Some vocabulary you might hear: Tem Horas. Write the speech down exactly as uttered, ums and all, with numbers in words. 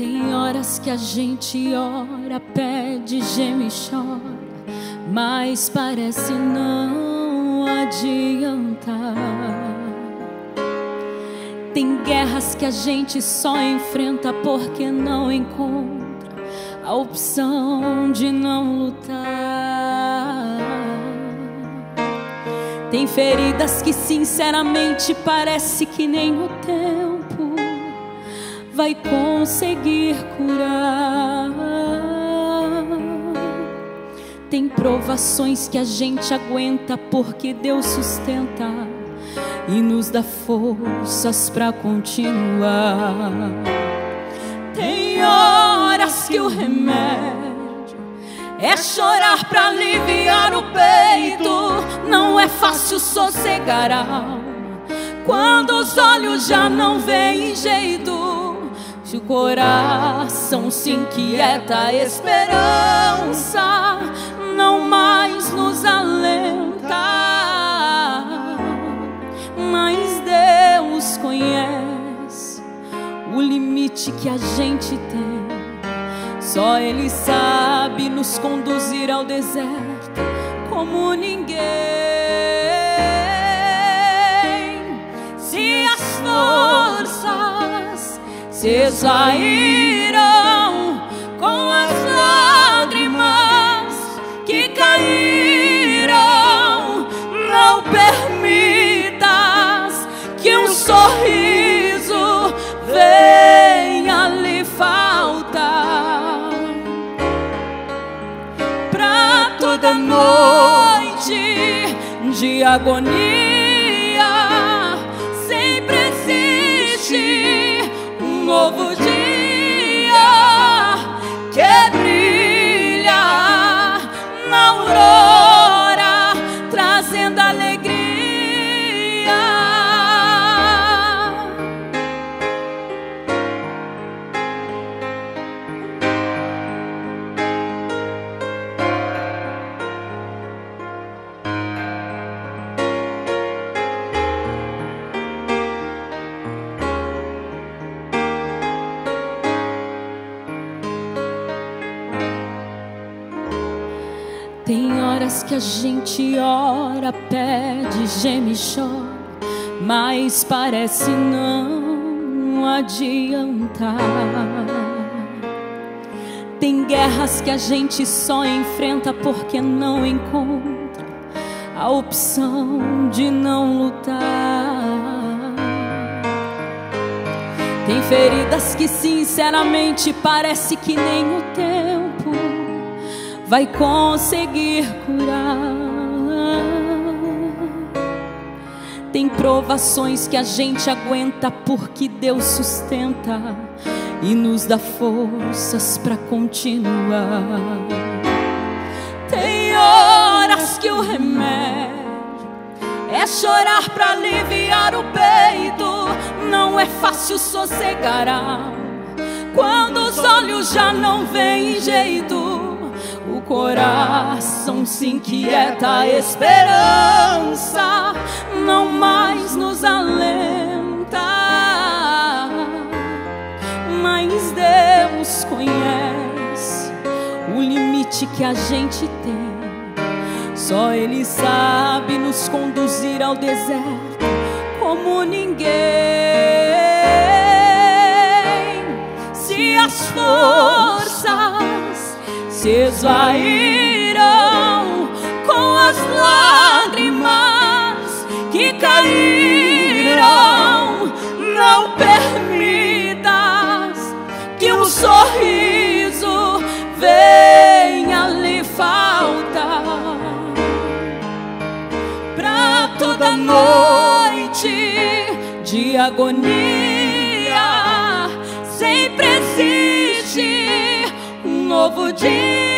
Tem horas que a gente ora, pede, geme e chora, mas parece não adiantar. Tem guerras que a gente só enfrenta porque não encontra a opção de não lutar. Tem feridas que sinceramente parece que nem o tempo vai conseguir curar. Tem provações que a gente aguenta porque Deus sustenta e nos dá forças pra continuar. Tem horas que o remédio é chorar pra aliviar o peito. Não é fácil sossegar a alma quando os olhos já não veem jeito. Se o coração se inquieta, a esperança não mais nos alenta. Conhece o limite que a gente tem, só Ele sabe nos conduzir ao deserto como ninguém. Se as forças se exaíram com as lágrimas que caíram, não permitas que um sorriso da noite de agonia, sempre existe um novo dia que brilha na aurora, trazendo alegria. Tem horas que a gente ora, pede, geme e chora, mas parece não adiantar. Tem guerras que a gente só enfrenta porque não encontra a opção de não lutar. Tem feridas que sinceramente parece que nem o tempo vai conseguir curar. Tem provações que a gente aguenta porque Deus sustenta e nos dá forças pra continuar. Tem horas que o remédio é chorar pra aliviar o peito. Não é fácil sossegar a alma quando os olhos já não veem jeito. O coração se inquieta, a esperança não mais nos alenta. Mas Deus conhece o limite que a gente tem, só Ele sabe nos conduzir ao deserto como ninguém. Se as forças se esvaíram com as lágrimas que caíram, não permitas que um sorriso venha lhe faltar. Pra toda noite de agonia, sempre existe novo dia.